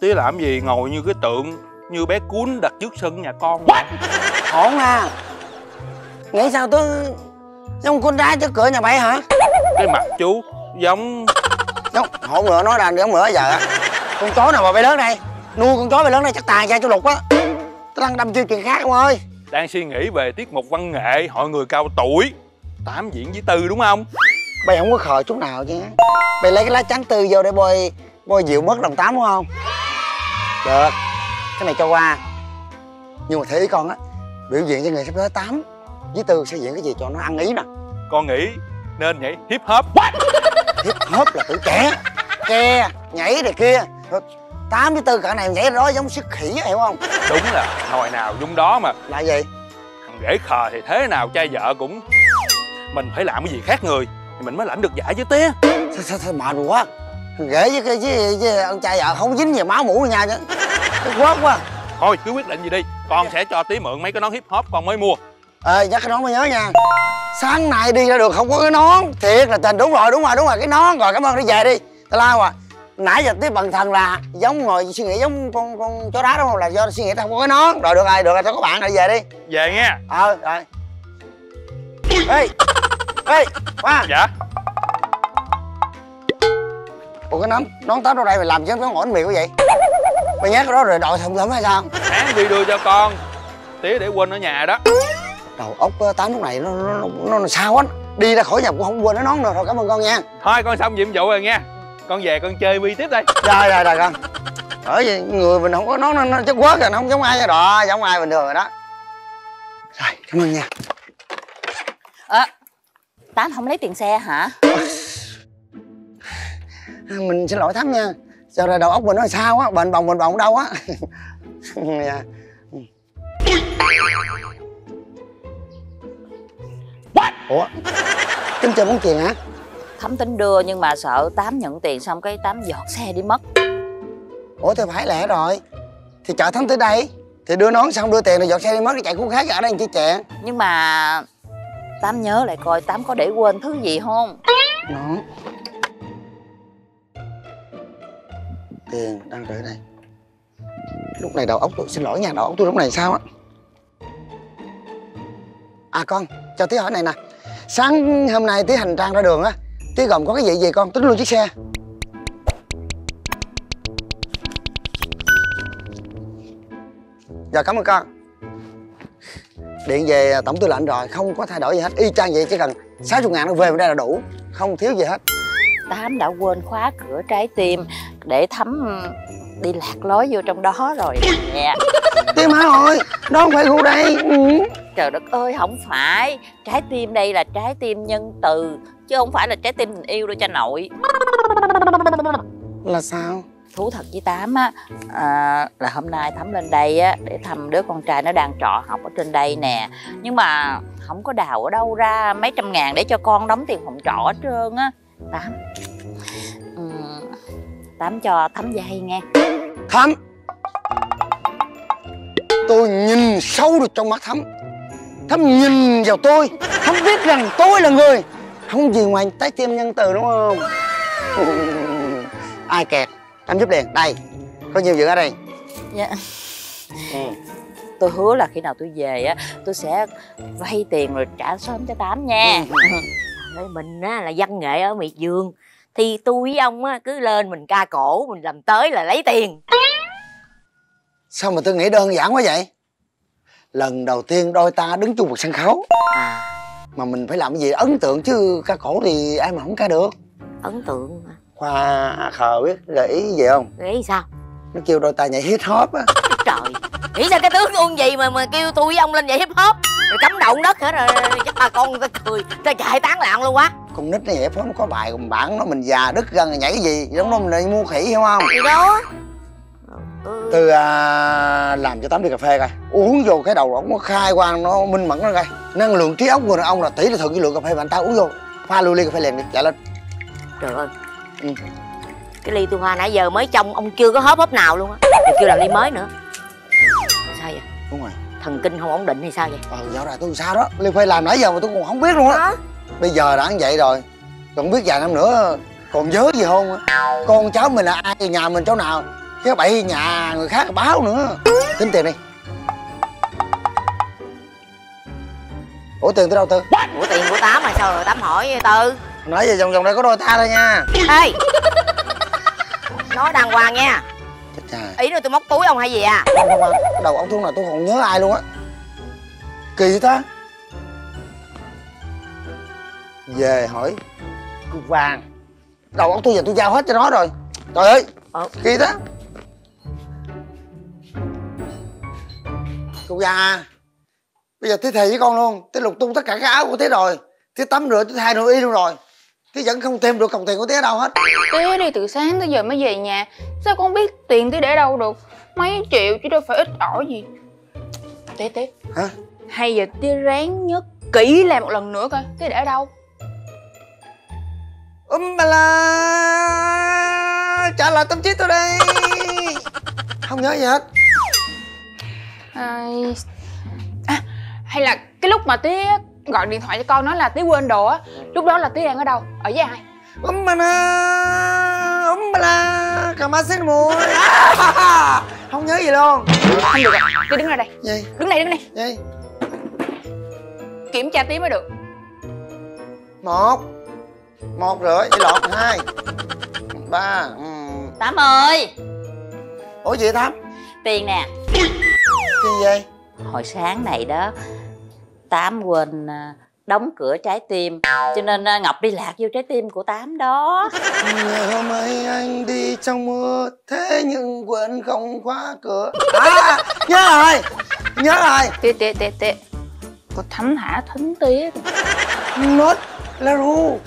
tía làm gì ngồi như cái tượng, như bé cuốn đặt trước sân nhà con. Ổn à. Nghĩ sao tôi giống con ra trước cửa nhà mày hả? Cái mặt chú giống hỗn nữa, nói đàn giống nữa giờ. Con chó nào mà bay lớn đây, nuôi con chó bay lớn đây chắc tài ra chú Lục á. Tôi đang đâm chiêu chuyện khác ông ơi. Đang suy nghĩ về tiết mục văn nghệ Hội Người Cao Tuổi 8 diễn với 4 đúng không? Bây không có khờ chút nào chứ. Bây lấy cái lá trắng tư vô để bôi dịu mất đồng 8 đúng không? Được, cái này cho qua. Nhưng mà thấy ý con á, biểu diễn cho người sắp tới 8 với 4 sẽ diễn cái gì cho nó ăn ý nè. Con nghĩ nên nhảy hip hop. Hip hop là tuổi trẻ, ke nhảy này kia. 8 với 4 cả này nhảy đó giống siết khỉ hiểu không? Đúng là hồi nào dung đó mà. Là gì? Thằng rể khờ thì thế nào trai vợ cũng. Mình phải làm cái gì khác người thì mình mới lãnh được giải chứ tía. Sao mệt quá. Rể với ông trai vợ không dính gì máu mũi nhau chứ. Quá quá. Thôi cứ quyết định gì đi. Con sẽ cho tí mượn mấy cái nón hip hop con mới mua. Ê nhắc cái nón mới nhớ nha. Sáng nay đi ra được không có cái nón. Thiệt là tình. Đúng rồi cái nón rồi. Cảm ơn, đi về đi. Tao lao à. Nãy giờ tí bần thần là giống ngồi suy nghĩ giống con chó đá đúng không? Là do suy nghĩ tao không có cái nón. Rồi được rồi tao có bạn rồi về đi. Về nghe. Rồi. Ê Khoa. Dạ. Ủa cái nón tóc đâu đây mày làm chứ nó ngồi bánh mì quá vậy? Mày nhát cái đó rồi đội thùm thùm hay sao? Sáng đi đưa cho con. Tí để quên ở nhà đó. Đầu óc Tám lúc này nó sao á. Đi ra khỏi nhà cũng không quên nó nón được. Rồi cảm ơn con nha. Thôi con xong nhiệm vụ rồi nha. Con về con chơi Vy tiếp đây. Rồi con. Ở vậy người mình không có nón nó chất quớt rồi, nó không giống ai nha. Đó, giống ai bình thường rồi đó. Rồi, cảm ơn nha. Tám không lấy tiền xe hả? Mình xin lỗi Tám nha. Giờ rồi đầu óc mình nó sao á, bệnh bồng đâu á. Ủa? Tính chơi bóng chuyền hả? Thắm tính đưa nhưng mà sợ Tám nhận tiền xong cái Tám giọt xe đi mất. Ủa thì phải lẽ rồi. Thì chở Thắm tới đây thì đưa nón xong đưa tiền rồi giọt xe đi mất thì chạy khu khác ở đây chứ chẹn. Nhưng mà Tám nhớ lại coi Tám có để quên thứ gì không? Nó tiền đang gửi đây. Lúc này đầu óc tôi, xin lỗi nha, đầu óc tôi lúc này sao á. À con, cho tí hỏi này nè. Sáng hôm nay tí hành trang ra đường á, tí gồm có cái gì vậy con? Tính luôn chiếc xe. Dạ cảm ơn con. Điện về tổng tư lệnh rồi, không có thay đổi gì hết. Y chang vậy, chỉ cần 60.000 nó về đây là đủ. Không thiếu gì hết. Tám đã quên khóa cửa trái tim để Thắm đi lạc lối vô trong đó rồi nè. Tim hả rồi? Đó không phải khu đây. Trời đất ơi, không phải. Trái tim đây là trái tim nhân từ, chứ không phải là trái tim tình yêu đâu cha nội. Là sao? Thú thật với Tám á, là hôm nay Thắm lên đây á để thăm đứa con trai nó đang trọ học ở trên đây nè. Nhưng mà không có đào ở đâu ra mấy trăm ngàn để cho con đóng tiền phòng trọ hết trơn á. Tám cho Thắm vay nghe. Thắm, tôi nhìn sâu được trong mắt Thắm. Thắm nhìn vào tôi, Thắm biết rằng tôi là người không gì ngoài trái tim nhân từ đúng không? Ai kẹt Thắm giúp liền. Đây, có nhiều dự ở đây. Dạ. Tôi hứa là khi nào tôi về á, tôi sẽ vay tiền rồi trả sớm cho Tám nha. Mình á là văn nghệ ở miệt vườn thì tôi với ông á cứ lên mình ca cổ, mình làm tới là lấy tiền. Sao mà tôi nghĩ đơn giản quá vậy? Lần đầu tiên đôi ta đứng chung một sân khấu mà mình phải làm cái gì ấn tượng chứ, ca cổ thì ai mà không ca được. Ấn tượng hả? Khoa khờ biết gợi ý gì không? Gợi ý sao? Nó kêu đôi ta nhảy hip hop á. Trời, nghĩ sao cái tướng con gì mà kêu tôi với ông lên nhảy hip hop rồi cắm động đất hết rồi chắc bà con người ta cười ta chạy tán loạn luôn quá. Con nít nó nhảy phóng có bài cùng bản nó mình già đứt gân rồi nhảy cái gì giống nó mình mua khỉ hiểu không? Gì đó. Từ làm cho Tám đi cà phê coi, uống vô cái đầu nó khai quang, nó minh mẫn nó coi. Năng lượng trí óc người đàn ông là tỷ lệ thuận với lượng cà phê mà anh ta uống vô. Pha luôn ly cà phê liền đi, chạy lên. Trời ơi. Cái ly tôi pha nãy giờ mới trong ông chưa có hớp nào luôn á. Thì kêu làm ly mới nữa. Sao vậy? Đúng rồi. Thần kinh không ổn định hay sao vậy? Dạo này tôi sao đó, ly phê làm nãy giờ mà tôi còn không biết luôn á. Bây giờ đã như vậy rồi, còn biết vài năm nữa còn nhớ gì không? Con cháu mình là ai, nhà mình chỗ nào chứ bậy nhà người khác báo nữa. Tính tiền đi. Ủa tiền tới đâu Tư? Ủa tiền của Tám mà sao rồi Tám hỏi với Tư? Nói về vòng vòng đây có đôi ta thôi nha. Ê nói đàng hoàng nha. Chết trời. Ý rồi tôi móc túi ông hay gì à? Không không, cái đầu ông Thu là tôi không nhớ ai luôn á. Kỳ vậy ta? Về hỏi cục vàng. Đầu óc tôi giờ tôi giao hết cho nó rồi. Trời ơi. Kỳ đó. Cục già, bây giờ tí thề với con luôn. Tí lục tung tất cả cái áo của tí rồi. Tí tắm rửa, tí thay đồ y luôn rồi. Tí vẫn không tìm được còng tiền của tí ở đâu hết. Tí đi từ sáng tới giờ mới về nhà, sao con biết tiền tí để đâu được? Mấy triệu chứ đâu phải ít ỏi gì. Tí hả? Hay giờ tí ráng nhớ kỹ lại một lần nữa coi tí để ở đâu. Bà la, trả lại tâm trí tôi đây. Không nhớ gì hết à, hay là cái lúc mà tí gọi điện thoại cho con nói là tí quên đồ á, lúc đó là tí đang ở đâu? Ở với ai? Bà la, cà ma xin mùi. Không nhớ gì luôn. Không được rồi, tí đứng ra đây. Gì? Đứng đây gì? Kiểm tra tí mới được. 1 1 rưỡi, cái lọt 2 3. Tám ơi. Ủa gì Tám? Tiền nè. Tiền gì? Hồi sáng này đó Tám quên đóng cửa trái tim, cho nên Ngọc đi lạc vô trái tim của Tám đó. Ngày hôm ấy anh đi trong mưa, thế nhưng quên không khóa cửa. À, nhớ rồi. Tê có thấm hả? Thấm tía nốt là ru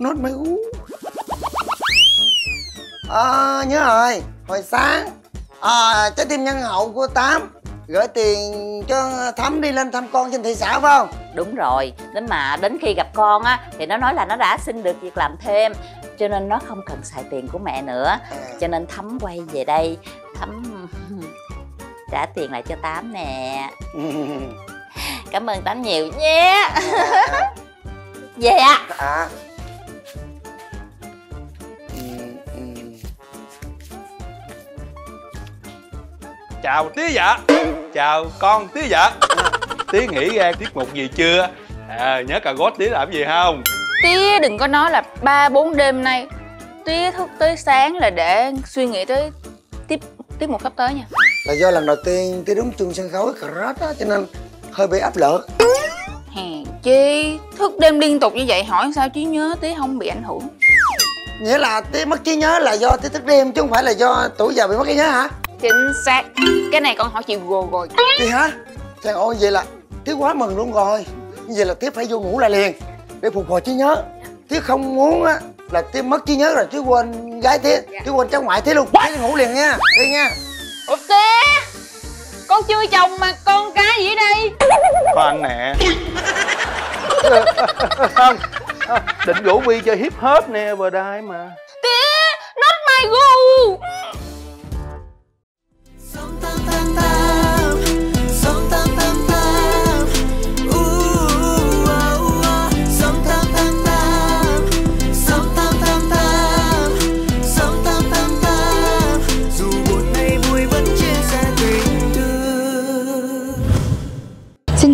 nốt mấy ú. Nhớ rồi, hồi sáng trái tim nhân hậu của Tám gửi tiền cho Thắm đi lên thăm con trên thị xã phải không? Đúng rồi, đến mà đến khi gặp con á thì nó nói là nó đã xin được việc làm thêm, cho nên nó không cần xài tiền của mẹ nữa, cho nên Thắm quay về đây, Thắm trả tiền lại cho Tám nè. Cảm ơn Tám nhiều nha. Về ạ. Chào tía dạ. Chào con tía dạ. Tía nghĩ ra tiết mục gì chưa? Nhớ cà gót tía làm gì không? Tía đừng có nói là 3-4 đêm nay tía thức tới sáng là để suy nghĩ tới tiết mục sắp tới nha. Là do lần đầu tiên tía đứng chung sân khấu cà rớt á, cho nên hơi bị áp lực. Hèn chi thức đêm liên tục như vậy, hỏi sao trí nhớ tí không bị ảnh hưởng? Nghĩa là tí mất trí nhớ là do tí thức đêm chứ không phải là do tuổi già bị mất trí nhớ hả? Chính xác, cái này con hỏi chị Google rồi. Gì hả? Trời ơi, vậy là tí quá mừng luôn rồi. Như vậy là tí phải vô ngủ lại liền để phục hồi trí nhớ. Tí không muốn á là tí mất trí nhớ rồi tí quên gái tí, tí quên cháu ngoại tí luôn. Tí ngủ liền nha, đi nha. Ủa tí, con chưa chồng mà con cái gì đây? Khoan nè. Không, định rủ Vy chơi hip hop nè, vừa đây mà. Tía, not my goal.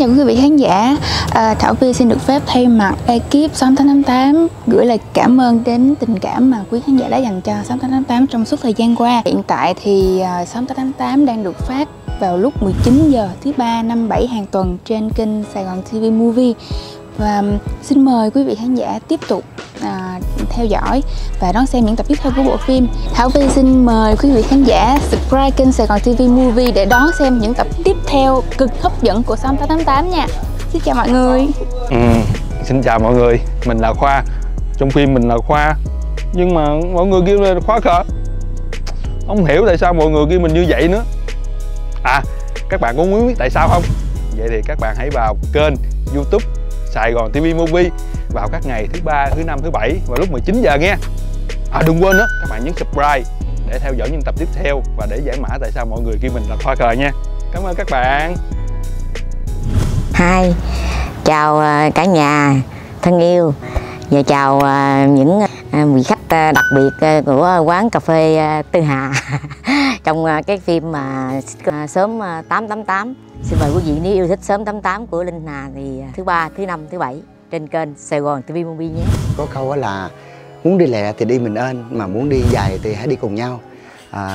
Chào quý vị khán giả, Thảo Vy xin được phép thay mặt ekip Xóm 888 gửi lời cảm ơn đến tình cảm mà quý khán giả đã dành cho Xóm 888 trong suốt thời gian qua. Hiện tại thì Xóm 888 đang được phát vào lúc 19 giờ thứ 3 năm 7 hàng tuần trên kênh Sài Gòn TV Movie. Và xin mời quý vị khán giả tiếp tục theo dõi và đón xem những tập tiếp theo của bộ phim. Thảo Vy xin mời quý vị khán giả subscribe kênh Sài Gòn TV Movie để đón xem những tập tiếp theo cực hấp dẫn của Xóm 888 nha. Xin chào mọi người. Xin chào mọi người, mình là Khoa. Trong phim mình là Khoa, nhưng mà mọi người kêu là Khoa khờ. Không hiểu tại sao mọi người kêu mình như vậy nữa. À, các bạn có muốn biết tại sao không? Vậy thì các bạn hãy vào kênh YouTube Sài Gòn TV Movie vào các ngày thứ 3, thứ 5, thứ 7 vào lúc 19 giờ nghe. Đừng quên đó, các bạn nhấn subscribe để theo dõi những tập tiếp theo và để giải mã tại sao mọi người kêu mình là Khoa khờ nha. Cảm ơn các bạn. Hi, chào cả nhà thân yêu và chào những vị khách đặc biệt của quán cà phê Tư Hà trong cái phim mà Xóm 888. Xin mời quý vị nếu yêu thích Xóm 88 của Linh Hà thì thứ ba, thứ năm, thứ bảy trên kênh Sài Gòn TV Movie nhé. Có câu là muốn đi lẹ thì đi mình ơn, mà muốn đi dài thì hãy đi cùng nhau.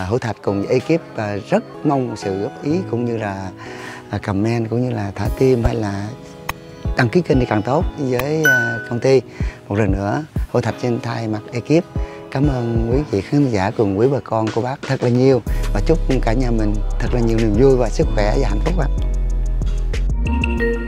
Hữu Thạch cùng với ekip rất mong sự góp ý cũng như là comment cũng như là thả tim hay là đăng ký kênh thì càng tốt với công ty. Một lần nữa Hữu Thạch trên thay mặt ekip cảm ơn quý vị khán giả cùng quý bà con cô bác thật là nhiều và chúc cả nhà mình thật là nhiều niềm vui và sức khỏe và hạnh phúc ạ.